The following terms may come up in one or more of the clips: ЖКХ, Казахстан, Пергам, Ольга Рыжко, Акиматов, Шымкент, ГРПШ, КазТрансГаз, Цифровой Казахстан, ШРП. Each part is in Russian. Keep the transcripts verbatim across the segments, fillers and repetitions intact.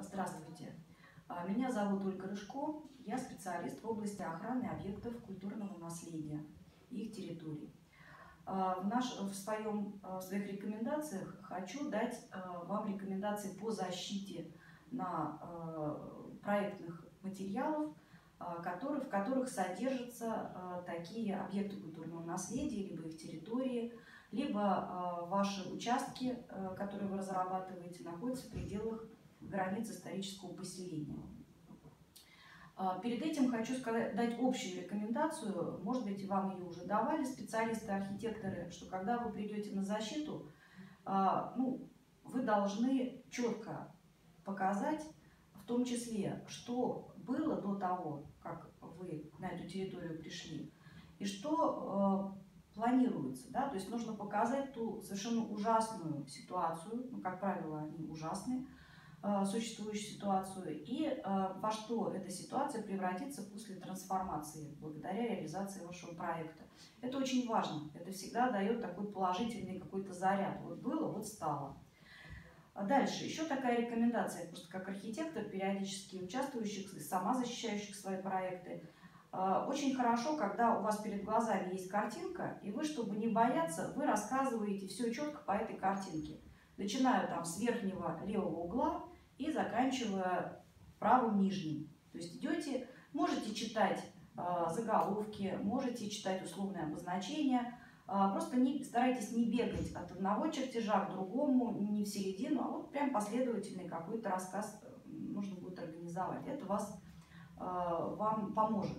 Здравствуйте, меня зовут Ольга Рыжко, я специалист в области охраны объектов культурного наследия и их территорий. В, наш, в, своем, в своих рекомендациях хочу дать вам рекомендации по защите на проектных материалов, которые, в которых содержатся такие объекты культурного наследия, либо их территории, либо ваши участки, которые вы разрабатываете, находятся в пределах границ исторического поселения. Перед этим хочу сказать, дать общую рекомендацию, может быть, вам ее уже давали специалисты-архитекторы, что когда вы придете на защиту, ну, вы должны четко показать, в том числе, что было до того, как вы на эту территорию пришли, и что планируется, да? То есть нужно показать ту совершенно ужасную ситуацию, ну, как правило, они ужасны, существующую ситуацию и во что эта ситуация превратится после трансформации благодаря реализации вашего проекта. Это очень важно, это всегда дает такой положительный какой-то заряд. Вот было, вот стало. Дальше, еще такая рекомендация, просто как архитектор, периодически участвующих, сама защищающих свои проекты. Очень хорошо, когда у вас перед глазами есть картинка, и вы, чтобы не бояться, вы рассказываете все четко по этой картинке. Начинаю там с верхнего левого угла и заканчивая правым нижним. То есть идете, можете читать э, заголовки, можете читать условные обозначения. Э, просто не, старайтесь не бегать от одного чертежа к другому, не в середину, а вот прям последовательный какой-то рассказ нужно будет организовать. Это вас, э, вам поможет.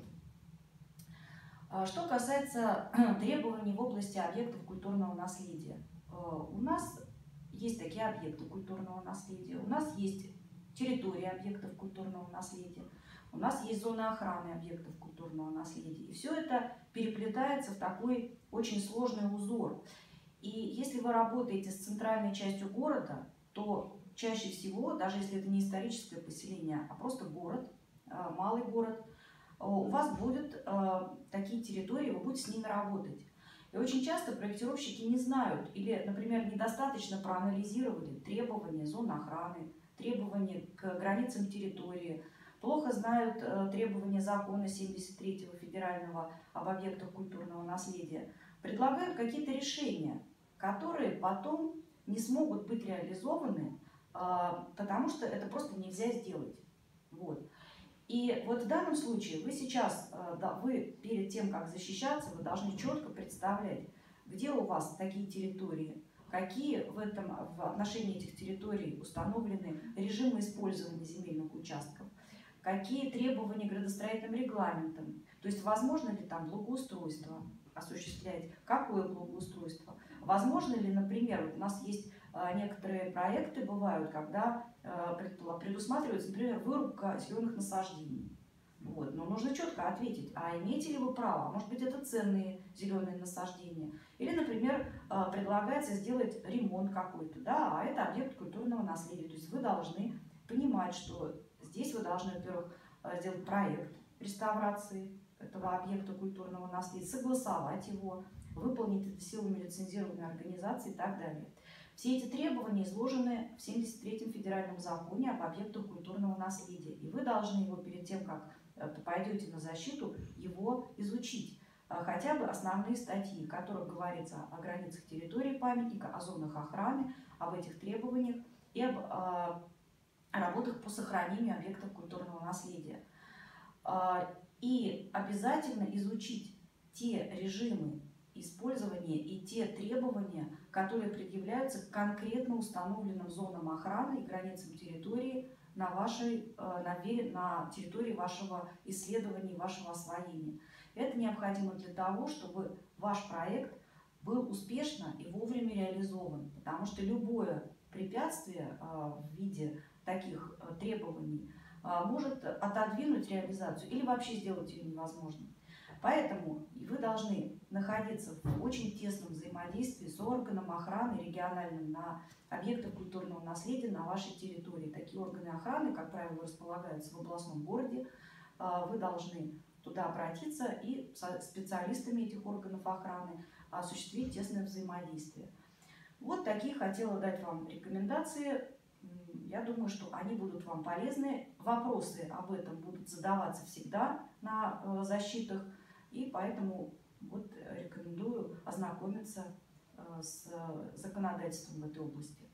Что касается требований в области объектов культурного наследия. Э, у нас есть такие объекты культурного наследия, у нас есть территории объектов культурного наследия, у нас есть зоны охраны объектов культурного наследия. И все это переплетается в такой очень сложный узор. И если вы работаете с центральной частью города, то чаще всего, даже если это не историческое поселение, а просто город, малый город, у вас будут такие территории, вы будете с ними работать. И очень часто проектировщики не знают или, например, недостаточно проанализировали требования зон охраны, требования к границам территории, плохо знают требования закона семьдесят третьего федерального об объектах культурного наследия, предлагают какие-то решения, которые потом не смогут быть реализованы, потому что это просто нельзя сделать. Вот. И вот в данном случае вы сейчас, да, вы перед тем, как защищаться, вы должны четко представлять, где у вас такие территории, какие в, этом, в отношении этих территорий установлены режимы использования земельных участков, какие требования к градостроительным регламентам, то есть возможно ли там благоустройство осуществлять, какое благоустройство, возможно ли, например, вот у нас есть некоторые проекты бывают, когда предусматривается, например, вырубка зеленых насаждений. Вот. Но нужно четко ответить, а имеете ли вы право? Может быть, это ценные зеленые насаждения. Или, например, предлагается сделать ремонт какой-то, да, а это объект культурного наследия. То есть вы должны понимать, что здесь вы должны, во-первых, сделать проект реставрации этого объекта культурного наследия, согласовать его, выполнить это силами лицензированной организации и так далее. Все эти требования изложены в семьдесят третьем федеральном законе об объектах культурного наследия. И вы должны его перед тем, как пойдете на защиту, его изучить. Хотя бы основные статьи, в которых говорится о границах территории памятника, о зонах охраны, об этих требованиях и об работах по сохранению объектов культурного наследия. И обязательно изучить те режимы использования и те требования, которые предъявляются к конкретно установленным зонам охраны и границам территории на, вашей, на, на территории вашего исследования и вашего освоения. Это необходимо для того, чтобы ваш проект был успешно и вовремя реализован, потому что любое препятствие в виде таких требований может отодвинуть реализацию или вообще сделать ее невозможной. Поэтому вы должны находиться в очень тесном взаимодействии с органом охраны региональным на объектах культурного наследия на вашей территории. Такие органы охраны, как правило, располагаются в областном городе. Вы должны туда обратиться и со специалистами этих органов охраны осуществить тесное взаимодействие. Вот такие хотела дать вам рекомендации. Я думаю, что они будут вам полезны. Вопросы об этом будут задаваться всегда на защитах. И поэтому вот рекомендую ознакомиться с законодательством в этой области.